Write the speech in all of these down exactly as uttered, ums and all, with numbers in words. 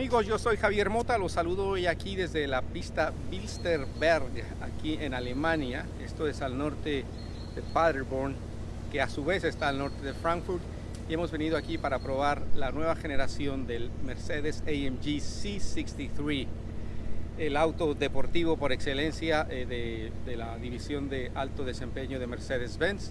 amigos, yo soy Javier Mota, los saludo hoy aquí desde la pista Bilster Berg, aquí en Alemania. Esto es al norte de Paderborn, que a su vez está al norte de Frankfurt. Y hemos venido aquí para probar la nueva generación del Mercedes-A M G C sesenta y tres, el auto deportivo por excelencia de, de la división de alto desempeño de Mercedes-Benz.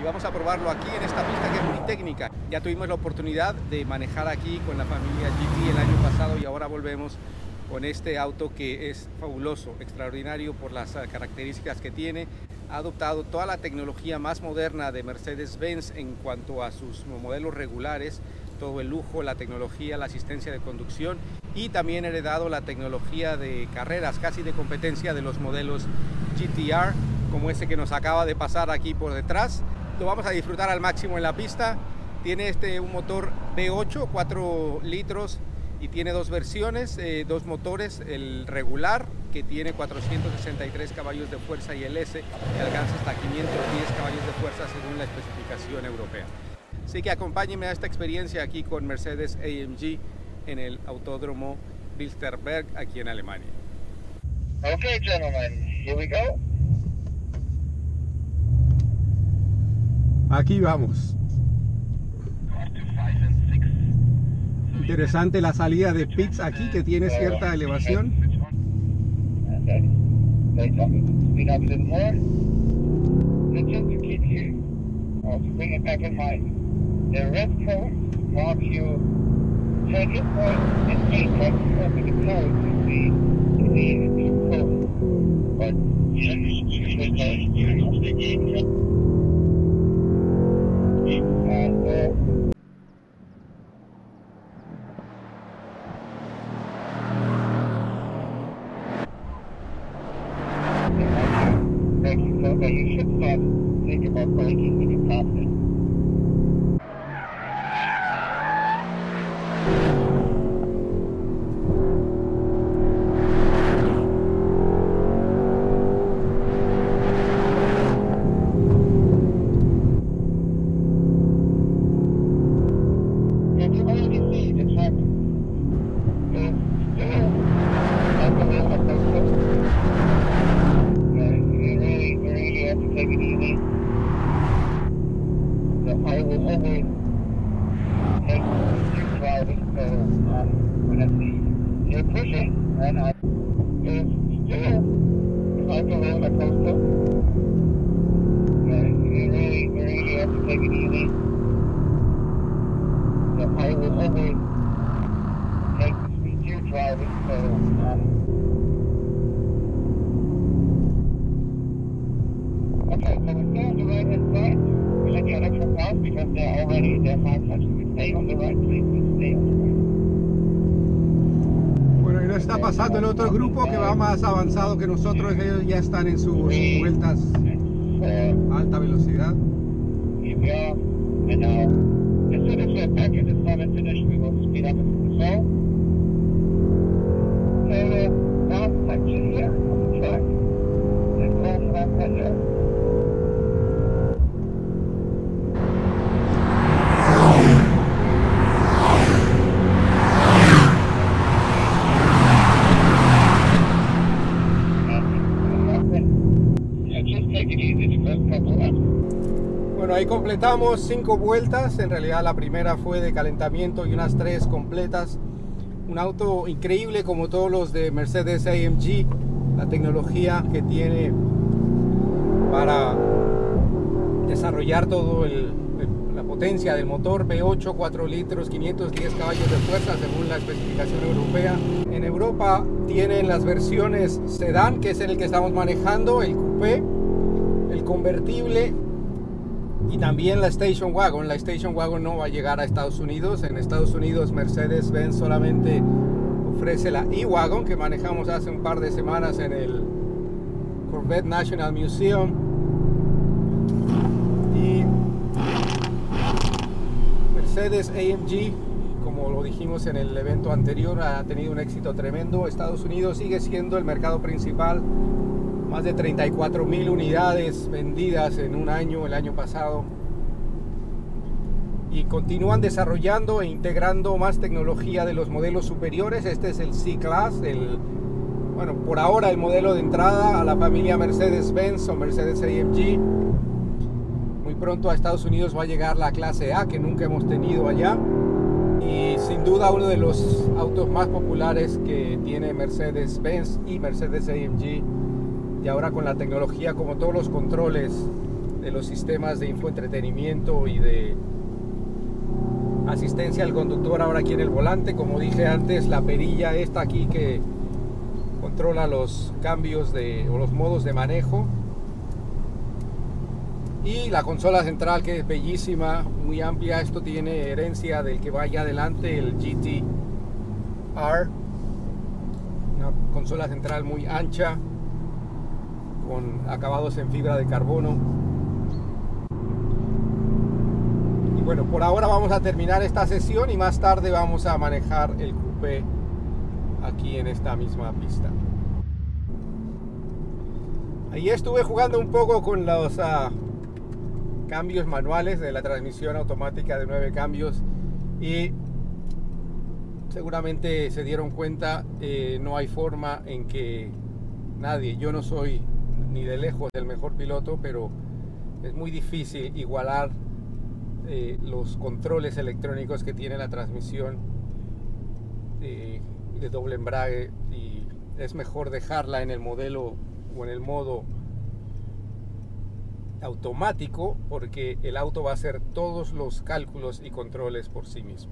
Y vamos a probarlo aquí en esta pista que es muy técnica. Ya tuvimos la oportunidad de manejar aquí con la familia G T el año pasado y ahora volvemos con este auto que es fabuloso, extraordinario por las características que tiene. Ha adoptado toda la tecnología más moderna de Mercedes-Benz en cuanto a sus modelos regulares, todo el lujo, la tecnología, la asistencia de conducción y también ha heredado la tecnología de carreras, casi de competencia de los modelos G T R, como ese que nos acaba de pasar aquí por detrás. Lo vamos a disfrutar al máximo en la pista. Tiene este un motor V ocho, cuatro litros, y tiene dos versiones, eh, dos motores, el regular que tiene cuatrocientos sesenta y tres caballos de fuerza y el S que alcanza hasta quinientos diez caballos de fuerza según la especificación europea. Así que acompáñenme a esta experiencia aquí con Mercedes-A M G en el autódromo Bilster Berg aquí en Alemania. Okay, gentlemen, here we go. Aquí vamos. Interesante la salida de pits aquí, que tiene cierta elevación. Bueno, y no está pasando el otro grupo que va más avanzado que nosotros, ellos ya están en sus vueltas a alta velocidad. Bueno, ahí completamos cinco vueltas. En realidad la primera fue de calentamiento y unas tres completas. Un auto increíble como todos los de Mercedes-A M G. La tecnología que tiene para desarrollar todo el, el, la potencia del motor V ocho, cuatro litros, quinientos diez caballos de fuerza según la especificación europea. En Europa tienen las versiones sedán, que es el que estamos manejando, el coupé, el convertible y también la Station Wagon. La Station Wagon no va a llegar a Estados Unidos. En Estados Unidos Mercedes-Benz solamente ofrece la E-Wagon que manejamos hace un par de semanas en el Corvette National Museum. Y Mercedes-A M G, como lo dijimos en el evento anterior, ha tenido un éxito tremendo. Estados Unidos sigue siendo el mercado principal. Más de treinta y cuatro mil unidades vendidas en un año, el año pasado. y continúan desarrollando e integrando más tecnología de los modelos superiores. Este es el C-Class, el, bueno, por ahora el modelo de entrada a la familia Mercedes-Benz o Mercedes-A M G. Muy pronto a Estados Unidos va a llegar la clase A, que nunca hemos tenido allá, y sin duda uno de los autos más populares que tiene Mercedes-Benz y Mercedes-A M G, y ahora con la tecnología como todos los controles de los sistemas de infoentretenimiento y de asistencia al conductor ahora aquí en el volante. Como dije antes, la perilla esta aquí que controla los cambios de, o los modos de manejo, y la consola central, que es bellísima, muy amplia. Esto tiene herencia del que vaya adelante, el G T R, una consola central muy ancha con acabados en fibra de carbono. Bueno, por ahora vamos a terminar esta sesión y más tarde vamos a manejar el coupé aquí en esta misma pista. Ahí estuve jugando un poco con los uh, cambios manuales de la transmisión automática de nueve cambios, y seguramente se dieron cuenta, eh, no hay forma en que nadie, yo no soy ni de lejos el mejor piloto, pero es muy difícil igualar Eh, los controles electrónicos que tiene la transmisión eh, de doble embrague, y es mejor dejarla en el modelo o en el modo automático, porque el auto va a hacer todos los cálculos y controles por sí mismo.